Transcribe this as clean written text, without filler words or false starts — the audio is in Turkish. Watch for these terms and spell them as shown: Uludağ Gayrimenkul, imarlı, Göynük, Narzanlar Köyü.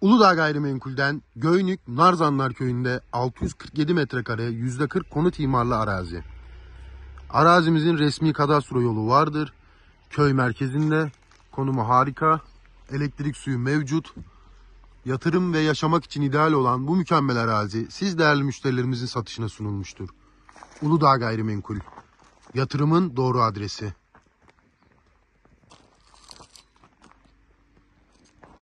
Uludağ Gayrimenkul'den Göynük Narzanlar Köyü'nde 647 metrekare %40 konut imarlı arazi. Arazimizin resmi kadastro yolu vardır. Köy merkezinde, konumu harika, elektrik suyu mevcut. Yatırım ve yaşamak için ideal olan bu mükemmel arazi siz değerli müşterilerimizin satışına sunulmuştur. Uludağ Gayrimenkul, yatırımın doğru adresi.